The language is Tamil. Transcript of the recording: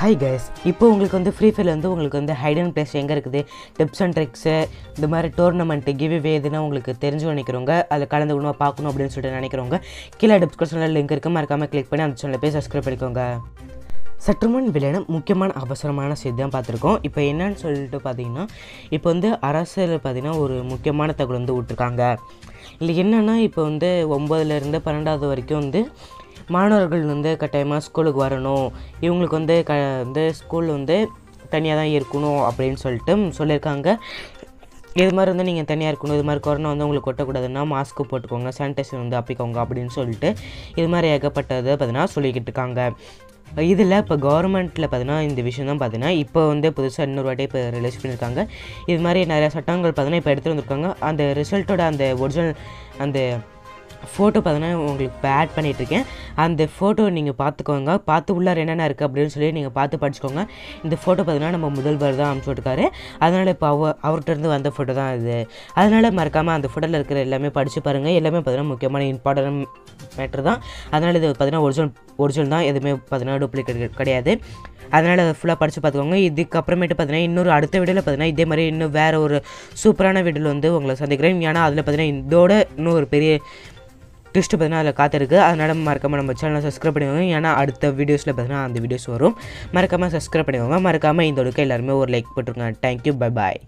Hi guys, இப்போ உங்களுக்கு வந்து ஃப்ரீ ஃபயர்ல வந்து உங்களுக்கு வந்து ஹைட் அண்ட் ப்ளேஸ் எங்க இருக்குது, டிப்ஸ் அண்ட் ட்ரிக்ஸ், இந்த மாதிரி டோர்னமெண்ட் கிவ்வே இதெல்லாம் உங்களுக்கு தெரிஞ்சு நினைக்கிறவங்க, அதில் கலந்துக்கணுமா பார்க்கணும் அப்படின்னு சொல்லிட்டு நினைக்கிறவங்க கீழே டிஸ்கிரிப்ஷனில் லிங்க் இருக்க மறக்காம கிளிக் பண்ணி அந்த சேனலை போய் சப்ஸ்கிரைப் பண்ணிக்கோங்க. சற்றுமுன் விளையாட முக்கியமான அவசரமான செய்தி தான் பார்த்துருக்கோம். இப்போ என்னன்னு சொல்லிட்டு பார்த்தீங்கன்னா, இப்போ வந்து அரசில் பார்த்திங்கன்னா ஒரு முக்கியமான தகவல் வந்து விட்டுருக்காங்க. இல்லை என்னென்னா, இப்போ வந்து 9லேருந்து 12வது வரைக்கும் வந்து மாணவர்கள் வந்து கட்டாயமாக ஸ்கூலுக்கு வரணும், இவங்களுக்கு வந்து ஸ்கூல் வந்து தனியாக தான் இருக்கணும் அப்படின்னு சொல்லிட்டு சொல்லியிருக்காங்க. இது மாதிரி வந்து நீங்கள் தனியாக இருக்கணும், இது மாதிரி கொரோனா வந்து உங்களுக்கு கொட்டக்கூடாதுன்னா மாஸ்க்கு போட்டுக்கோங்க, சானிடைசர் வந்து அப்பிக்கோங்க அப்படின்னு சொல்லிட்டு இது மாதிரி ஏகப்பட்டதை பார்த்தீங்கன்னா சொல்லிக்கிட்டு இருக்காங்க. இதில் இப்போ கவர்மெண்ட்டில் பார்த்தீங்கன்னா இந்த விஷயம் தான் பார்த்தீங்கன்னா இப்போ வந்து புதுசாக இன்னொரு வாட்டி இப்போ ரிலீஸ் பண்ணியிருக்காங்க. இது மாதிரி நிறையா சட்டங்கள் பார்த்தீங்கன்னா இப்போ எடுத்துகிட்டு வந்திருக்காங்க. அந்த ரிசல்ட்டோட அந்த ஒரிஜினல் அந்த ஃபோட்டோ பார்த்தீங்கன்னா உங்களுக்கு இப்போ ஆட் பண்ணிகிட்ருக்கேன். அந்த ஃபோட்டோ நீங்கள் பார்த்துக்கோங்க, பார்த்து உள்ளார் என்னென்ன இருக்குது அப்படின்னு சொல்லி நீங்கள் பார்த்து படிச்சுக்கோங்க. இந்த ஃபோட்டோ பார்த்தீங்கன்னா நம்ம முதல்வர் தான் அனுப்பிச்சி விட்டுருக்காரு, அதனால் இப்போ அவர்கிட்டருந்து வந்த ஃபோட்டோ தான் இது. அதனால் மறக்காமல் அந்த ஃபோட்டோவில் இருக்கிற எல்லாமே படித்து பாருங்கள். எல்லாமே பார்த்தீங்கன்னா முக்கியமான இம்பார்ட்டன்ட் மேட்ரு தான். அதனால் இது பார்த்தீங்கன்னா ஒரிஜினல் தான், எதுவுமே பார்த்தீங்கன்னா டூப்ளிகேட் கிடையாது. அதனால் அதை ஃபுல்லாக படித்து பார்த்துக்கோங்க. இதுக்கப்புறமேட்டு பார்த்தீங்கன்னா இன்னொரு அடுத்த வீடியோவில் பார்த்தீங்கன்னா இதே மாதிரி இன்னும் வேறு ஒரு சூப்பரான வீடியோவில் வந்து உங்களை சந்திக்கிறேன். ஏன்னா அதில் பார்த்தீங்கன்னா இதோட இன்னும் ஒரு பெரிய ட்விஸ்ட்டு பார்த்தீங்கன்னா அதில் காத்திருக்கு. அதனால் மறக்காமல் நம்ம சேனலை சப்ஸ்கிரைப் பண்ணிக்கோங்க. ஏன்னா அடுத்த வீடியோஸில் பார்த்தீங்கன்னா அந்த வீடியோஸ் வரும். மறக்காமல் சப்ஸ்கிரைப் பண்ணிக்கோங்க. மறக்காமல் இந்த ஒருக்க எல்லாருமே ஒரு லைக் போட்டுருங்க. தேங்க்யூ, பை பாய்.